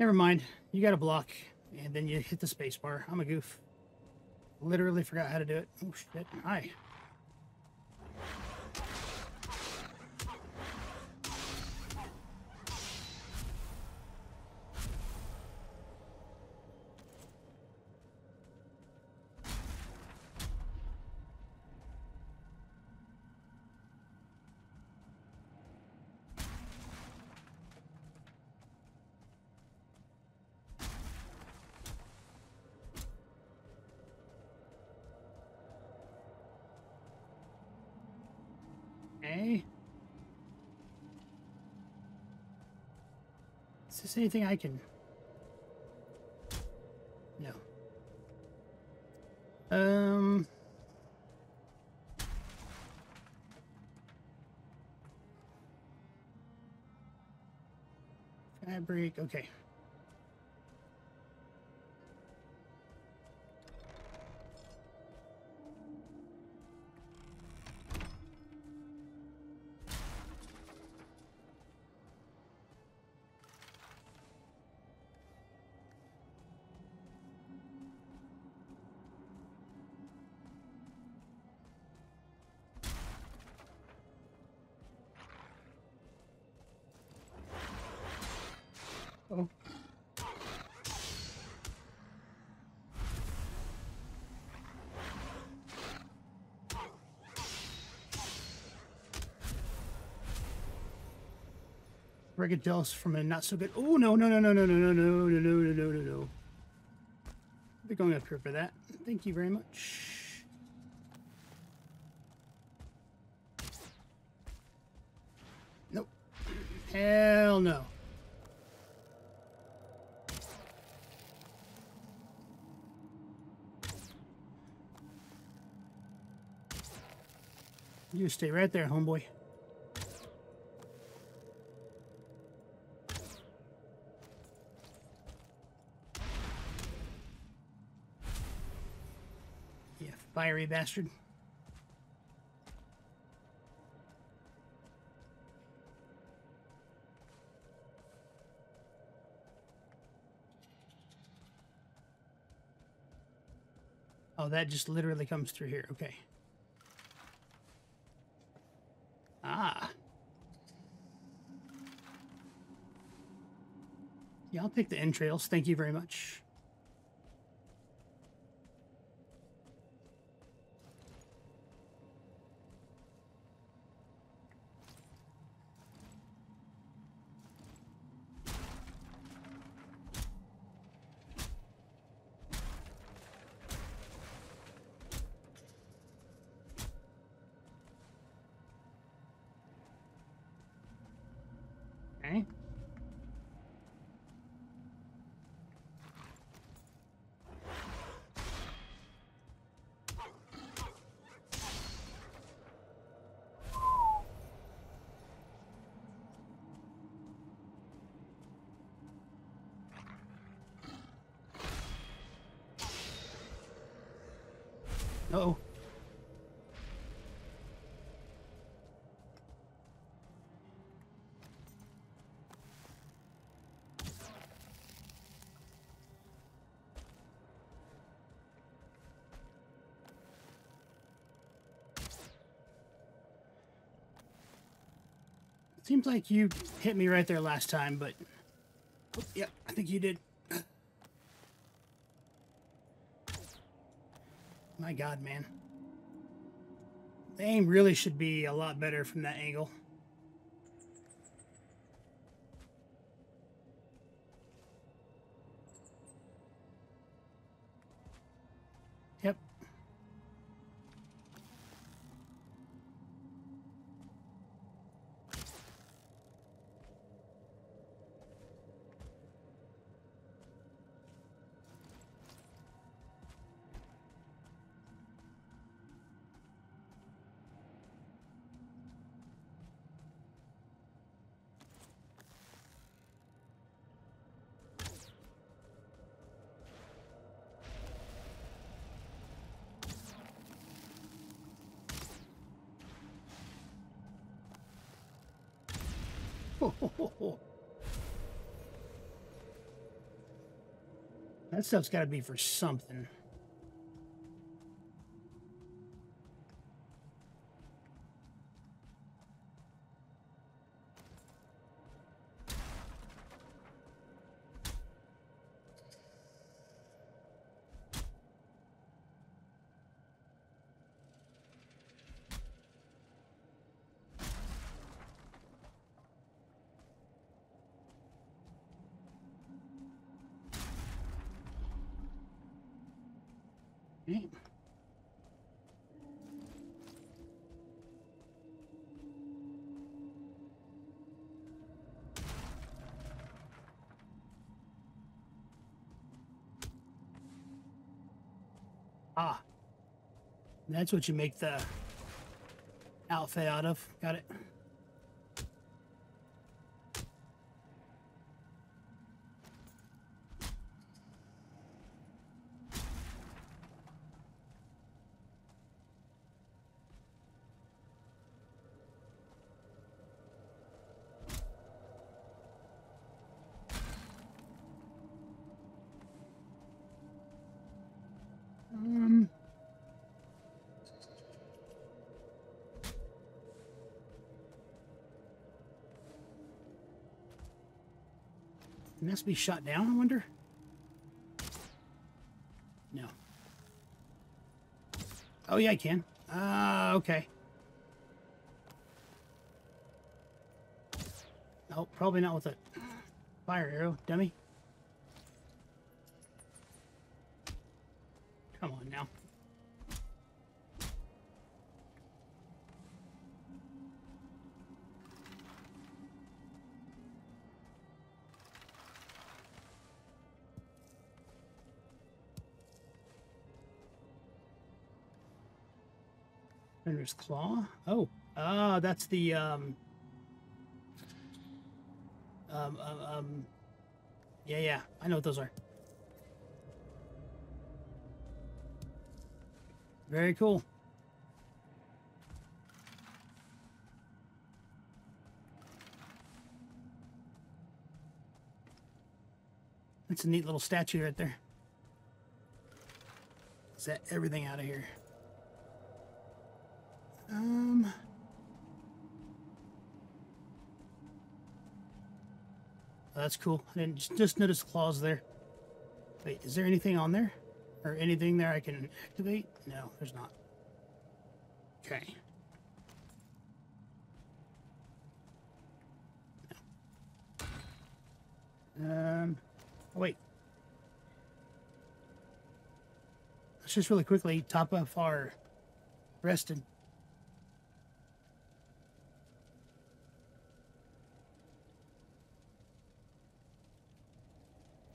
Never mind. You got to block, and then you hit the space bar. I'm a goof. Literally forgot how to do it. Oh, shit. Hi. Is this anything I can? No. Fabric, okay. Rigadels from a not so good. Oh no. I'll be going up here for that. Thank you very much. Nope. Hell no. You stay right there, homeboy. Fiery bastard. Oh, that just literally comes through here. Okay. Ah. Yeah, I'll pick the entrails. Thank you very much. Uh-oh. Seems like you hit me right there last time, but... Oh, yeah, I think you did. My God, man. The aim really should be a lot better from that angle. Yep. That stuff's got to be for something. Ah, that's what you make the outfit out of. Got it. Can this be shot down, I wonder? No. Oh, yeah, I can. Okay. Oh, probably not with a fire arrow, dummy. Come on now. Thunder's Claw. Oh, that's the yeah, I know what those are. Very cool. That's a neat little statue right there. Set everything out of here. That's cool. I didn't just notice claws there. Wait, is there anything on there? Or anything there I can activate? No, there's not. Okay. No. Oh wait. Let's just really quickly top off our rested.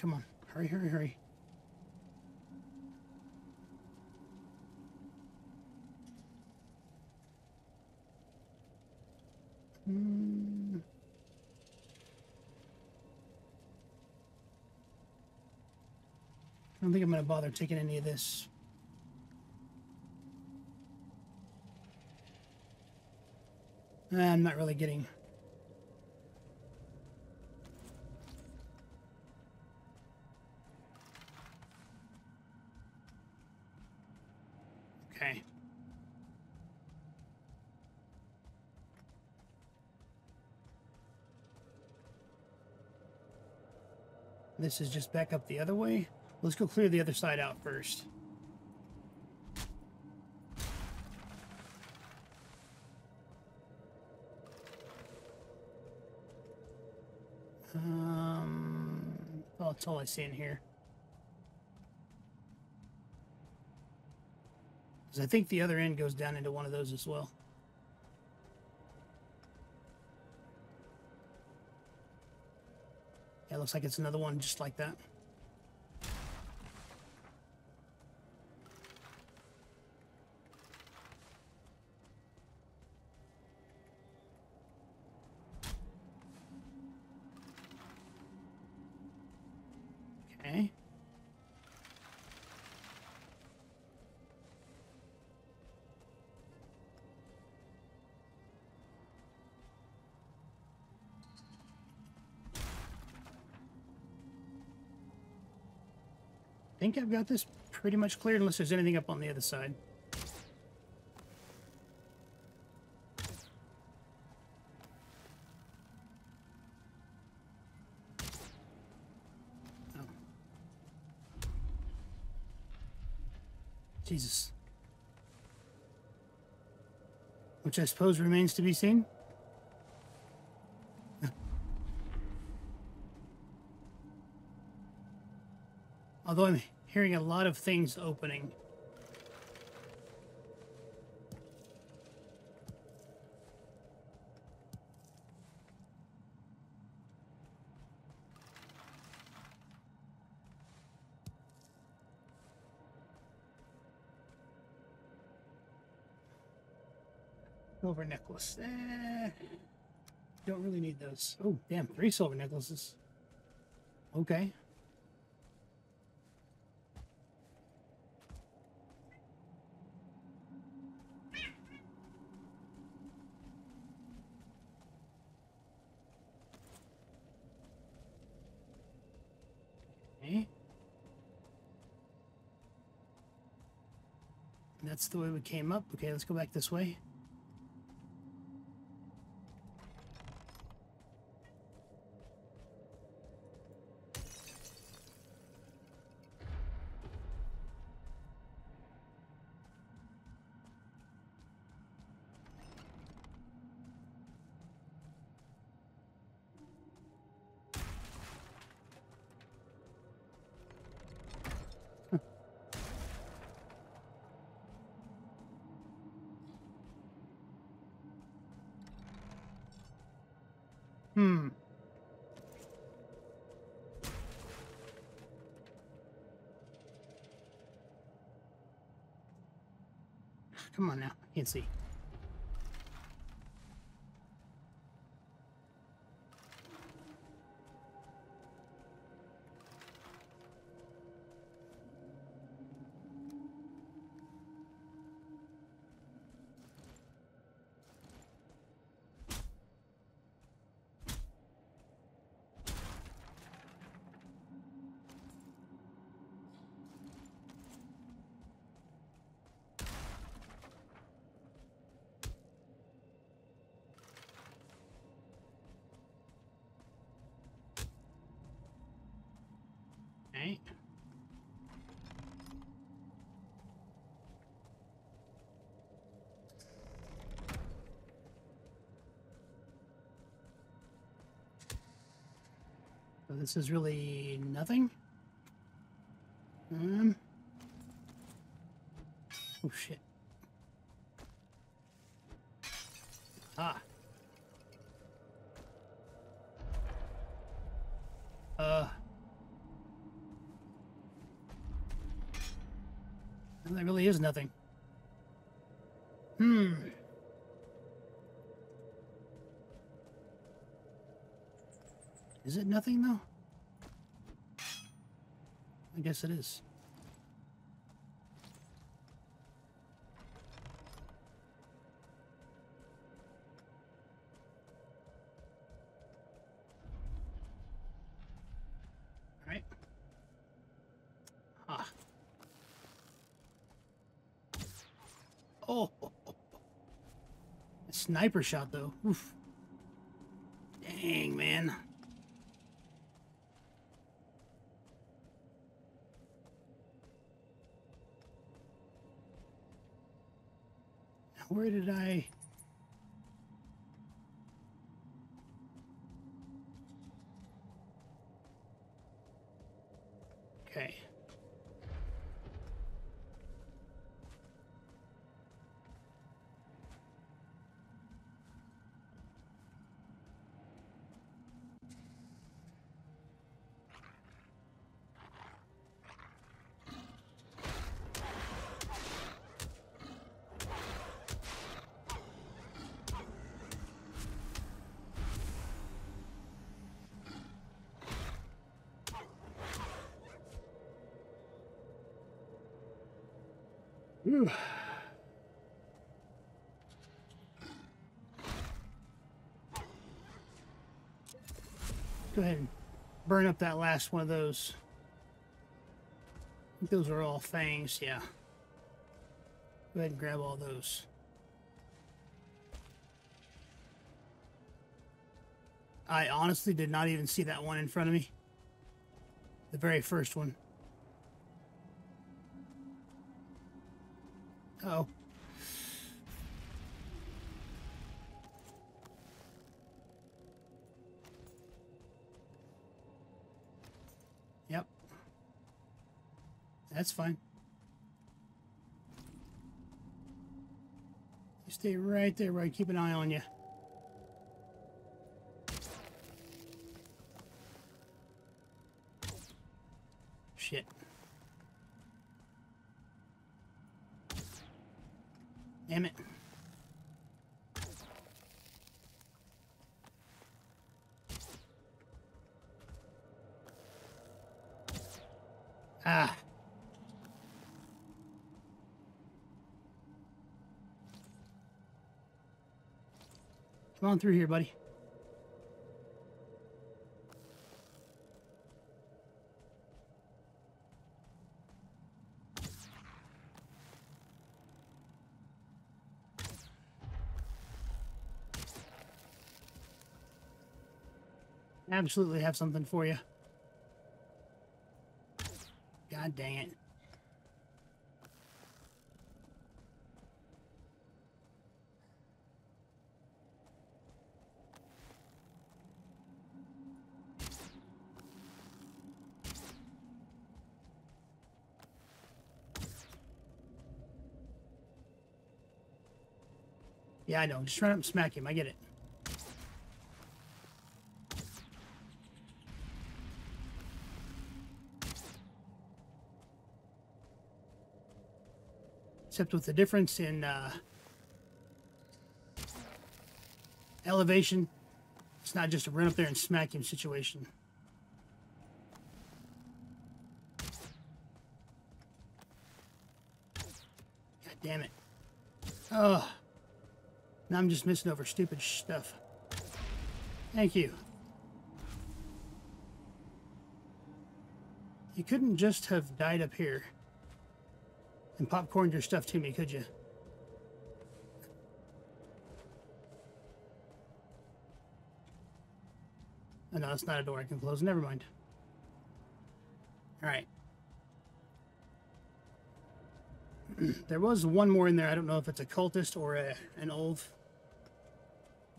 Come on, hurry, hurry, hurry. I don't think I'm going to bother taking any of this. I'm not really getting... This is just back up the other way. Let's go clear the other side out first. Well, that's all I see in here. Because I think the other end goes down into one of those as well. Yeah, looks like it's another one just like that. Okay. think I've got this pretty much cleared unless there's anything up on the other side. Oh. Jesus. Which I suppose remains to be seen. Although I'm hearing a lot of things opening. Silver necklace. Don't really need those. Oh, damn, 3 silver necklaces. Okay. That's the way we came up. Okay, let's go back this way. Come on now, I can't see. So this is really nothing. Oh shit. Ah. That really is nothing. Is it nothing, though? I guess it is. All right. Ah. Oh. A sniper shot, though. Oof. Dang, man. Where did I... Okay. Ooh. Go ahead and burn up that last one of those. Those are all fangs, yeah. Go ahead and grab all those. I honestly did not even see that one in front of me. The very first one. Uh-oh. Yep. That's fine. You stay right there, right? Keep an eye on you. Shit. Damn it. Ah. Come on through here, buddy. Absolutely have something for you. God dang it. Yeah, I know. Just run up and smack him. I get it. Except with the difference in elevation, it's not just a run up there and smack him situation. God damn it. Oh, now I'm just missing over stupid stuff. Thank you. You couldn't just have died up here and popcorned your stuff to me, could you? Oh, no, it's not a door I can close. Never mind. All right. There was one more in there. I don't know if it's a cultist or an Ulv,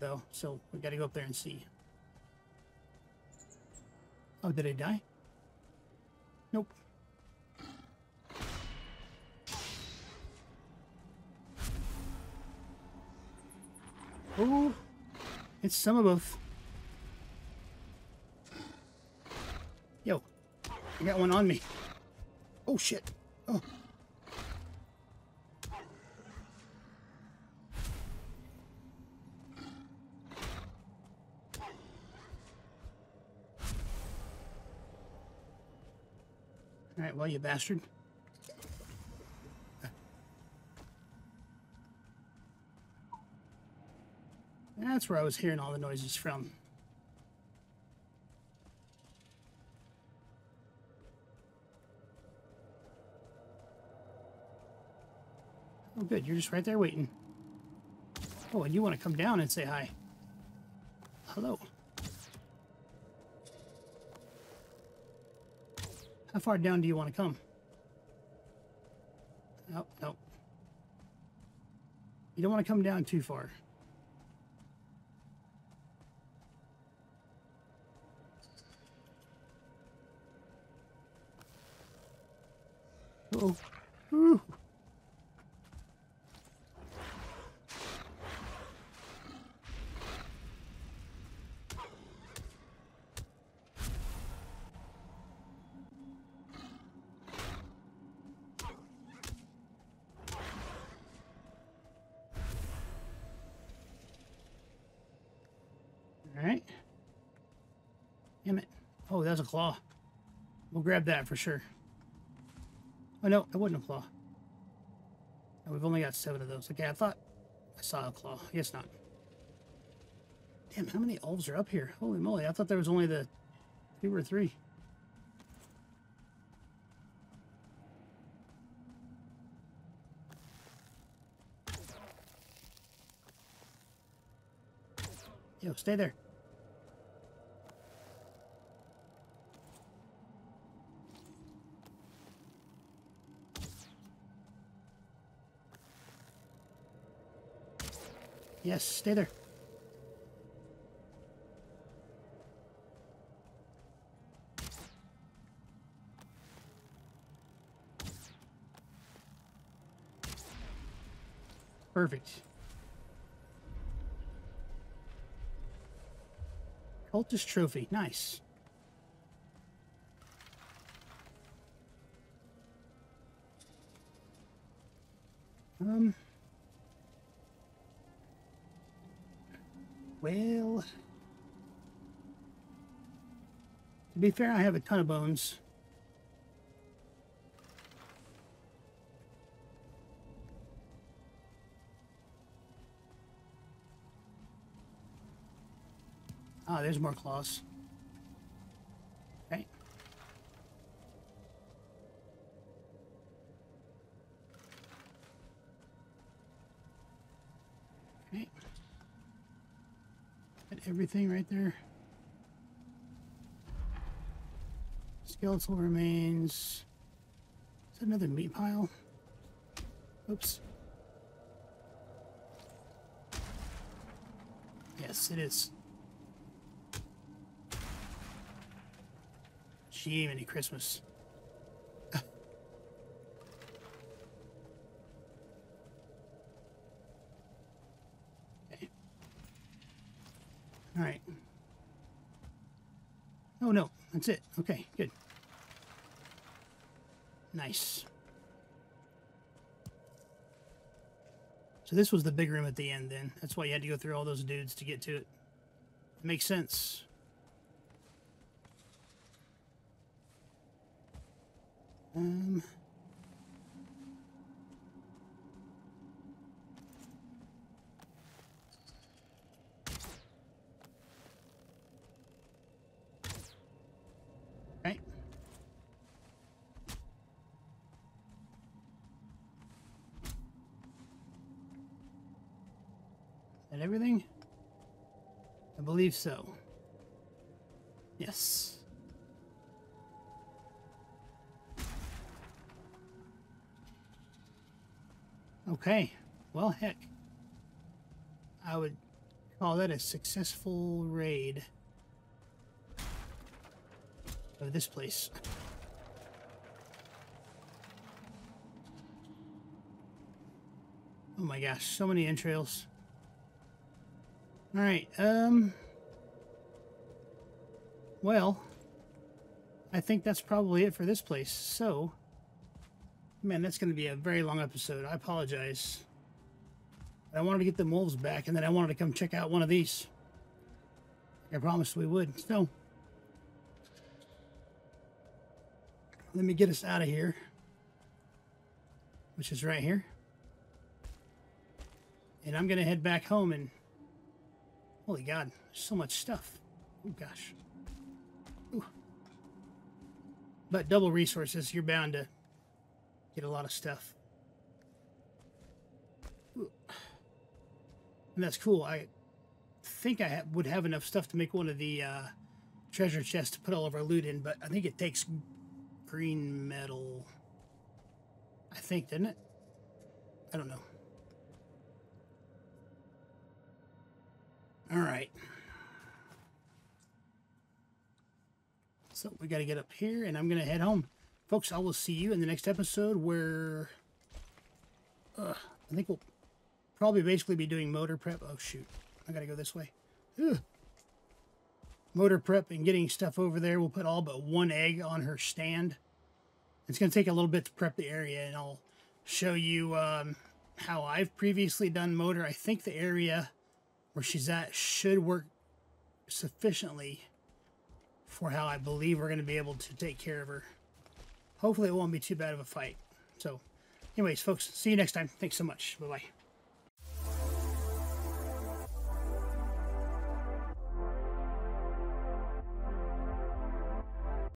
though. So we got to go up there and see. Oh, did I die? Nope. Oh, it's some of both. Yo, I got one on me. Oh, shit. Oh. All right, well, you bastard. That's where I was hearing all the noises from. Oh, good. You're just right there waiting. Oh, and you want to come down and say hi. Hello. How far down do you want to come? Nope, nope. You don't want to come down too far. Oh. Ooh. All right. Damn it. Oh, that's a claw. We'll grab that for sure. Oh, no, it wasn't a claw. No, we've only got 7 of those. Okay, I thought I saw a claw. I guess not. Damn, how many elves are up here? Holy moly, I thought there was only the 2 or 3. Yo, stay there. Yes, stay there. Perfect. Cultist trophy. Nice. Well, to be fair, I have a ton of bones. Ah, there's more claws. Okay. Okay. Got everything right there. Skeletal remains. Is that another meat pile? Oops. Yes, it is. Gee, many Christmas. Okay. All right. Oh no, that's it. Okay, good. Nice. So this was the big room at the end then. That's why you had to go through all those dudes to get to it. It makes sense. Right. Is that everything? I believe so. Yes. Okay, well, heck, I would call that a successful raid of this place. Oh my gosh, so many entrails. All right, well, I think that's probably it for this place, so... Man, that's going to be a very long episode. I apologize. I wanted to get the wolves back, and then I wanted to come check out one of these. I promised we would. So, let me get us out of here, which is right here. And I'm going to head back home and... Holy God, there's so much stuff. Oh, gosh. Ooh. But double resources, you're bound to... get a lot of stuff. Ooh. And that's cool. I think I would have enough stuff to make one of the treasure chests to put all of our loot in, but I think it takes green metal. I think, doesn't it? I don't know. All right. So we got to get up here, and I'm going to head home. Folks, I will see you in the next episode where I think we'll probably basically be doing motor prep. Oh, shoot. I got to go this way. Ugh. Motor prep and getting stuff over there. We'll put all but one egg on her stand. It's going to take a little bit to prep the area, and I'll show you how I've previously done motor. I think the area where she's at should work sufficiently for how I believe we're going to be able to take care of her. Hopefully it won't be too bad of a fight. So anyways, folks, see you next time. Thanks so much. Bye-bye.